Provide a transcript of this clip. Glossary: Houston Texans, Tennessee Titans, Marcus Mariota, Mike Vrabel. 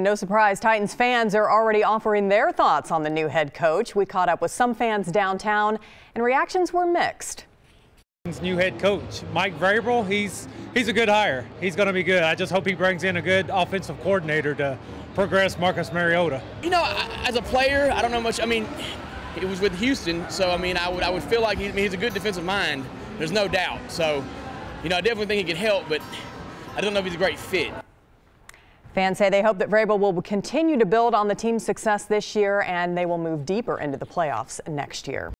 And no surprise, Titans fans are already offering their thoughts on the new head coach. We caught up with some fans downtown, and reactions were mixed. New head coach, Mike Vrabel, he's a good hire. He's going to be good. I just hope he brings in a good offensive coordinator to progress Marcus Mariota. You know, as a player, I don't know much. I mean, it was with Houston, so, I mean, I would feel like he's a good defensive mind. There's no doubt. So, you know, I definitely think he could help, but I don't know if he's a great fit. Fans say they hope that Vrabel will continue to build on the team's success this year, and they will move deeper into the playoffs next year.